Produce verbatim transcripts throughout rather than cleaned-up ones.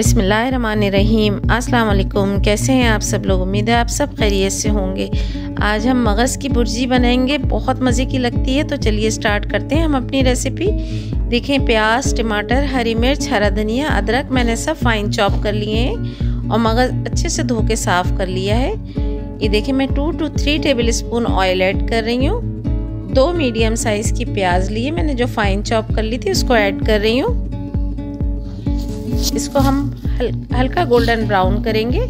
बिस्मिल्लाहिर्रहमानिर्रहीम। अस्सलाम वालेकुम। कैसे हैं आप सब लोग? उम्मीद है आप सब खैरियत से होंगे। आज हम मगज़ की भुर्जी बनाएंगे, बहुत मज़े की लगती है। तो चलिए स्टार्ट करते हैं हम अपनी रेसिपी। देखें, प्याज, टमाटर, हरी मिर्च, हरा धनिया, अदरक मैंने सब फाइन चॉप कर लिए हैं और मगज़ अच्छे से धो के साफ़ कर लिया है। ये देखें, मैं two two three tablespoon oil add कर रही हूँ। दो मीडियम साइज़ की प्याज लिए मैंने, जो फाइन चॉप कर ली थी, उसको ऐड कर रही हूँ। इसको हम हल्का गोल्डन ब्राउन करेंगे,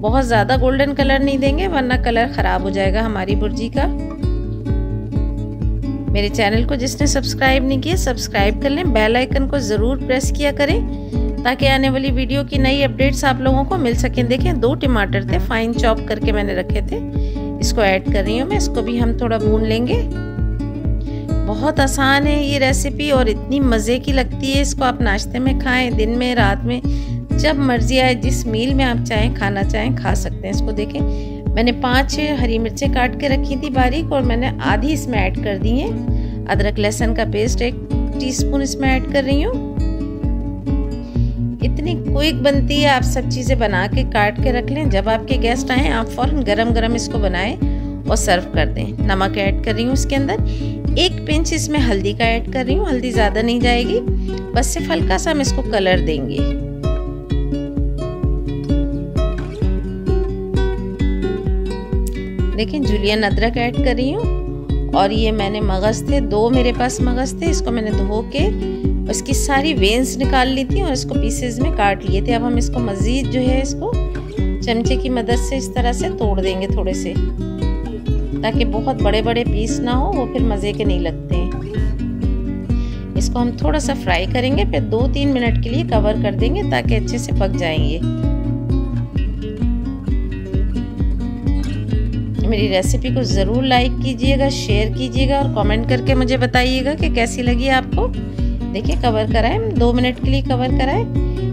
बहुत ज़्यादा गोल्डन कलर नहीं देंगे वरना कलर ख़राब हो जाएगा हमारी भुर्जी का। मेरे चैनल को जिसने सब्सक्राइब नहीं किया सब्सक्राइब कर लें, बेल आइकन को ज़रूर प्रेस किया करें ताकि आने वाली वीडियो की नई अपडेट्स आप लोगों को मिल सकें। देखें, दो टमाटर थे फाइन चॉप करके मैंने रखे थे, इसको ऐड कर रही हूँ मैं। इसको भी हम थोड़ा भून लेंगे। बहुत आसान है ये रेसिपी और इतनी मज़े की लगती है। इसको आप नाश्ते में खाएं, दिन में, रात में, जब मर्जी आए, जिस मील में आप चाहें खाना चाहें खा सकते हैं इसको। देखें, मैंने पांच हरी मिर्चें काट के रखी थी बारीक और मैंने आधी इसमें ऐड कर दी हैं। अदरक लहसुन का पेस्ट एक टीस्पून इसमें ऐड कर रही हूँ। इतनी क्विक बनती है, आप सब चीज़ें बना के काट के रख लें, जब आपके गेस्ट आएँ आप फ़ौरन गरम गरम इसको बनाएँ और सर्व कर दें। नमक ऐड कर रही हूँ इसके अंदर, एक पिंच इसमें हल्दी का ऐड कर रही हूँ। हल्दी ज़्यादा नहीं जाएगी, बस सिर्फ हल्का सा हम इसको कलर देंगे। देखें, जूलियन अदरक ऐड कर रही हूँ और ये मैंने मगज़ थे, दो मेरे पास मगज़ थे, इसको मैंने धो के इसकी सारी वेंस निकाल ली थी और इसको पीसेज में काट लिए थे। अब हम इसको मज़ीद जो है इसको चमचे की मदद से इस तरह से तोड़ देंगे थोड़े से, ताकि बहुत बड़े बड़े पीस ना हो, वो फिर मज़े के नहीं लगते हैं। इसको हम थोड़ा सा फ्राई करेंगे, फिर दो तीन मिनट के लिए कवर कर देंगे ताकि अच्छे से पक जाएंगे। मेरी रेसिपी को ज़रूर लाइक कीजिएगा, शेयर कीजिएगा और कमेंट करके मुझे बताइएगा कि कैसी लगी आपको। देखिए, कवर कराएं, दो मिनट के लिए कवर कराएं।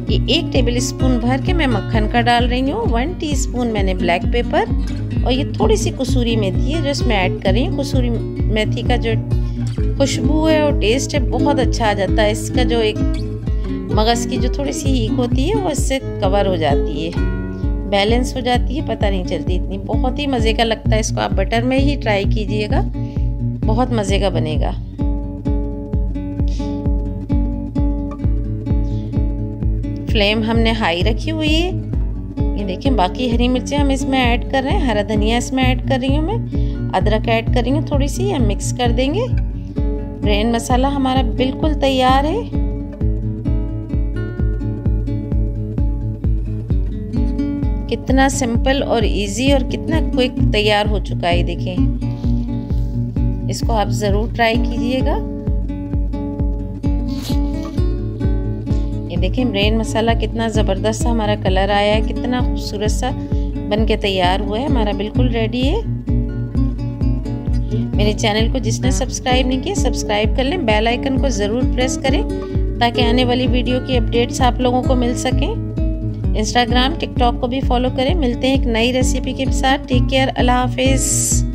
ये एक टेबल स्पून भर के मैं मक्खन का डाल रही हूँ। वन टी स्पून मैंने ब्लैक पेपर और ये थोड़ी सी कसूरी मेथी है जो इसमें ऐड कर रही हूँ। कसूरी मेथी का जो खुशबू है और टेस्ट है बहुत अच्छा आ जाता है। इसका जो एक मगज़ की जो थोड़ी सी हीक होती है वो इससे कवर हो जाती है, बैलेंस हो जाती है, पता नहीं चलती इतनी। बहुत ही मज़े का लगता है। इसको आप बटर में ही ट्राई कीजिएगा, बहुत मज़े का बनेगा। फ्लेम हमने हाई रखी हुई है। ये देखें, बाकी हरी मिर्चें हम इसमें ऐड कर रहे हैं, हरा धनिया इसमें ऐड कर रही हूँ मैं, अदरक ऐड कर रही हूँ थोड़ी सी, हम मिक्स कर देंगे। ब्रेन मसाला हमारा बिल्कुल तैयार है। कितना सिंपल और इजी और कितना क्विक तैयार हो चुका है। देखें, इसको आप ज़रूर ट्राई कीजिएगा। देखें, ब्रेन मसाला कितना ज़बरदस्त सा हमारा कलर आया है, कितना खूबसूरत सा बन के तैयार हुआ है हमारा, बिल्कुल रेडी है। मेरे चैनल को जिसने सब्सक्राइब नहीं किया सब्सक्राइब कर लें, बेल आइकन को ज़रूर प्रेस करें ताकि आने वाली वीडियो की अपडेट्स आप लोगों को मिल सकें। इंस्टाग्राम, टिकटॉक को भी फॉलो करें। मिलते हैं एक नई रेसिपी के साथ। टेक केयर, अल्लाह हाफिज़।